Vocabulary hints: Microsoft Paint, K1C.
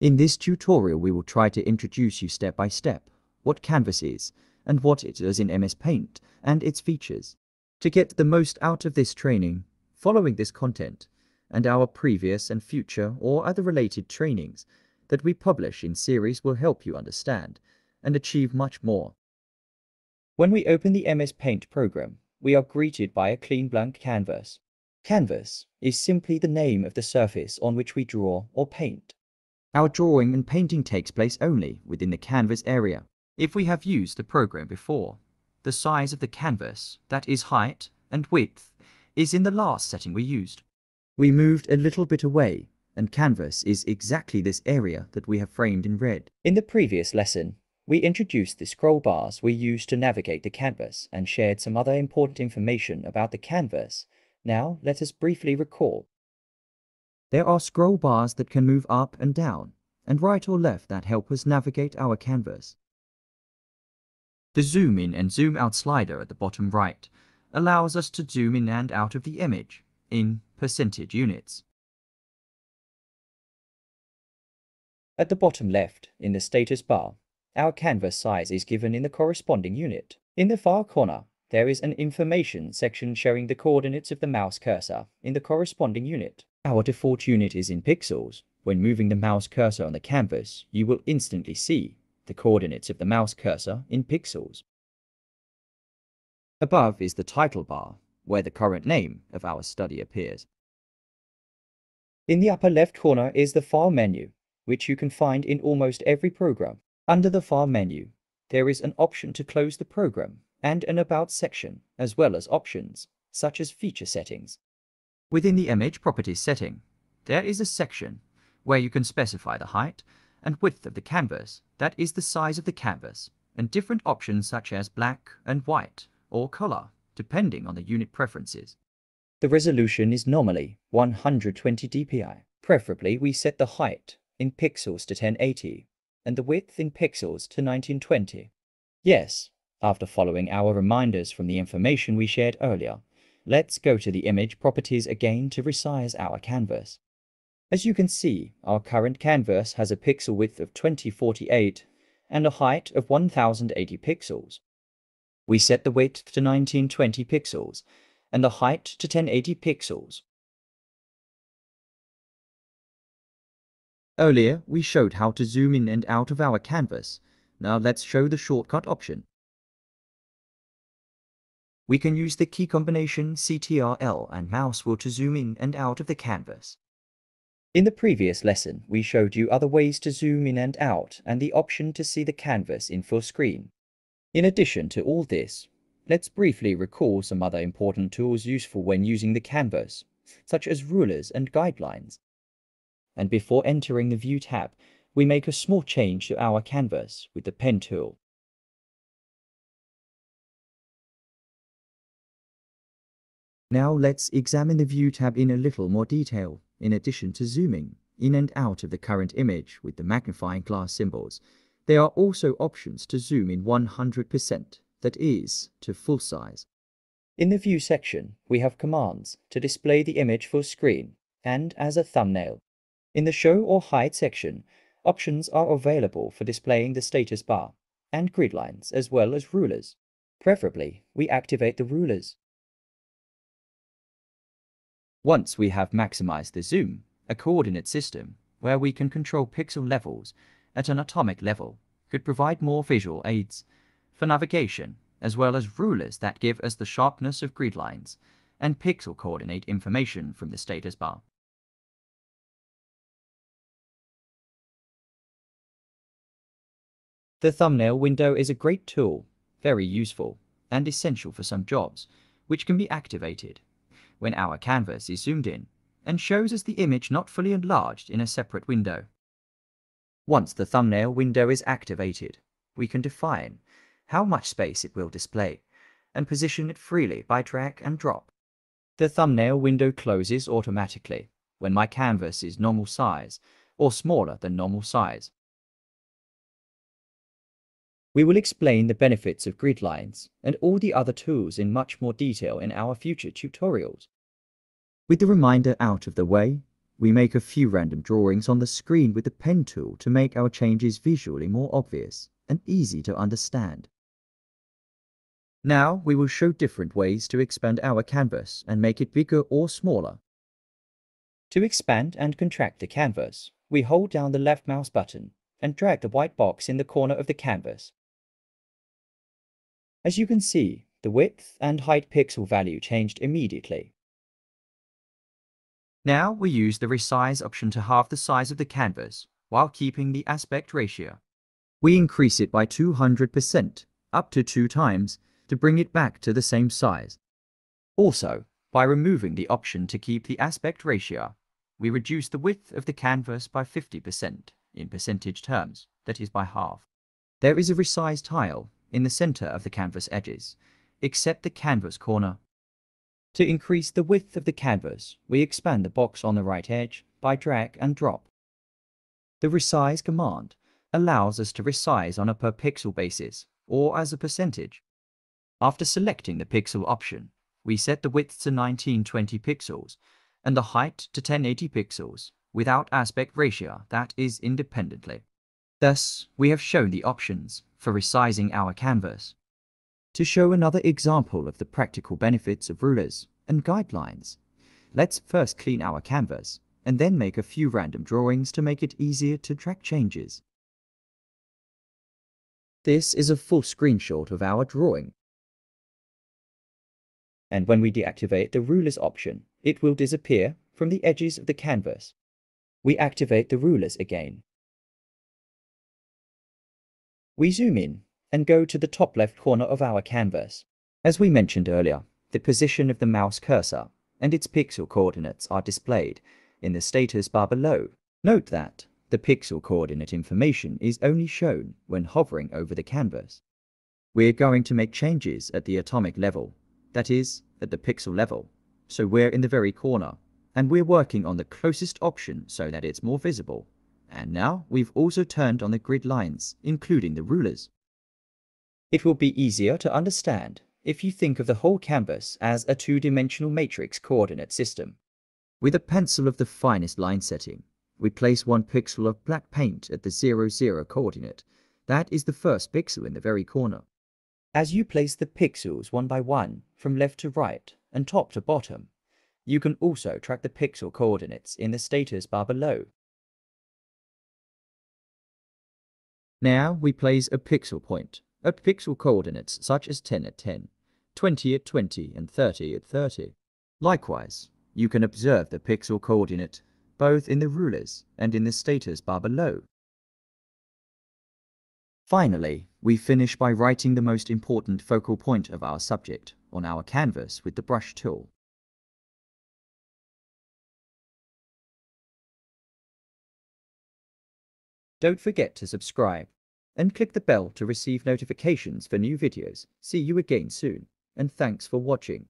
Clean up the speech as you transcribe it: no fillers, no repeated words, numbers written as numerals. In this tutorial, we will try to introduce you step by step what Canvas is and what it does in MS Paint and its features. To get the most out of this training, following this content and our previous and future or other related trainings that we publish in series will help you understand and achieve much more. When we open the MS Paint program, we are greeted by a clean blank canvas. Canvas is simply the name of the surface on which we draw or paint. Our drawing and painting takes place only within the canvas area. If we have used the program before, the size of the canvas, that is height and width, is in the last setting we used. We moved a little bit away, and canvas is exactly this area that we have framed in red. In the previous lesson, we introduced the scroll bars we use to navigate the canvas and shared some other important information about the canvas. Now let us briefly recall. There are scroll bars that can move up and down, and right or left that help us navigate our canvas. The zoom in and zoom out slider at the bottom right allows us to zoom in and out of the image in percentage units. At the bottom left, in the status bar, our canvas size is given in the corresponding unit. In the far corner, there is an information section showing the coordinates of the mouse cursor in the corresponding unit. Our default unit is in pixels. When moving the mouse cursor on the canvas, you will instantly see the coordinates of the mouse cursor in pixels. Above is the title bar, where the current name of our study appears. In the upper left corner is the File menu, which you can find in almost every program. Under the File menu, there is an option to close the program and an About section, as well as options such as feature settings. Within the image properties setting, there is a section where you can specify the height and width of the canvas, that is the size of the canvas, and different options such as black and white or color, depending on the unit preferences. The resolution is normally 120 dpi. Preferably, we set the height in pixels to 1080 and the width in pixels to 1920. Yes, after following our reminders from the information we shared earlier, let's go to the image properties again to resize our canvas. As you can see, our current canvas has a pixel width of 2048 and a height of 1080 pixels. We set the width to 1920 pixels and the height to 1080 pixels. Earlier, we showed how to zoom in and out of our canvas. Now let's show the shortcut option. We can use the key combination CTRL and mouse wheel to zoom in and out of the canvas. In the previous lesson, we showed you other ways to zoom in and out and the option to see the canvas in full screen. In addition to all this, let's briefly recall some other important tools useful when using the canvas, such as rulers and guidelines. And before entering the View tab, we make a small change to our canvas with the Pen tool. Now let's examine the View tab in a little more detail, in addition to zooming in and out of the current image with the magnifying glass symbols. There are also options to zoom in 100%, that is, to full size. In the View section, we have commands to display the image full screen and as a thumbnail. In the Show or Hide section, options are available for displaying the status bar and grid lines as well as rulers. Preferably, we activate the rulers. Once we have maximized the zoom, a coordinate system where we can control pixel levels at an atomic level could provide more visual aids for navigation, as well as rulers that give us the sharpness of grid lines and pixel coordinate information from the status bar. The thumbnail window is a great tool, very useful and essential for some jobs, which can be activated when our canvas is zoomed in and shows us the image not fully enlarged in a separate window. Once the thumbnail window is activated, we can define how much space it will display and position it freely by drag and drop. The thumbnail window closes automatically when my canvas is normal size or smaller than normal size. We will explain the benefits of grid lines and all the other tools in much more detail in our future tutorials. With the reminder out of the way, We make a few random drawings on the screen with the pen tool to make our changes visually more obvious and easy to understand. Now we will show different ways to expand our canvas and make it bigger or smaller. To expand and contract the canvas, we hold down the left mouse button and drag the white box in the corner of the canvas. As you can see, the width and height pixel value changed immediately. Now we use the resize option to halve the size of the canvas while keeping the aspect ratio. We increase it by 200%, up to 2 times, to bring it back to the same size. Also, by removing the option to keep the aspect ratio, we reduce the width of the canvas by 50% in percentage terms, that is by half. There is a resize tile in the center of the canvas edges, except the canvas corner. To increase the width of the canvas, we expand the box on the right edge by drag and drop. The resize command allows us to resize on a per pixel basis or as a percentage. After selecting the pixel option, we set the width to 1920 pixels and the height to 1080 pixels without aspect ratio, that is independently. Thus, we have shown the options for resizing our canvas. To show another example of the practical benefits of rulers and guidelines, let's first clean our canvas and then make a few random drawings to make it easier to track changes. This is a full screenshot of our drawing. And when we deactivate the rulers option, it will disappear from the edges of the canvas. We activate the rulers again. We zoom in and go to the top left corner of our canvas. As we mentioned earlier, the position of the mouse cursor and its pixel coordinates are displayed in the status bar below. Note that the pixel coordinate information is only shown when hovering over the canvas. We're going to make changes at the atomic level, that is, at the pixel level, so we're in the very corner, and we're working on the closest option so that it's more visible. And now we've also turned on the grid lines, including the rulers. It will be easier to understand if you think of the whole canvas as a 2-dimensional matrix coordinate system. With a pencil of the finest line setting, we place 1 pixel of black paint at the 0, 0 coordinate, that is the first pixel in the very corner. As you place the pixels one by one from left to right and top to bottom, you can also track the pixel coordinates in the status bar below. Now we place a pixel point at pixel coordinates such as 10 at 10, 20 at 20 and 30 at 30. Likewise, you can observe the pixel coordinate both in the rulers and in the status bar below. Finally, we finish by writing the most important focal point of our subject on our canvas with the brush tool. Don't forget to subscribe and click the bell to receive notifications for new videos. See you again soon, and thanks for watching.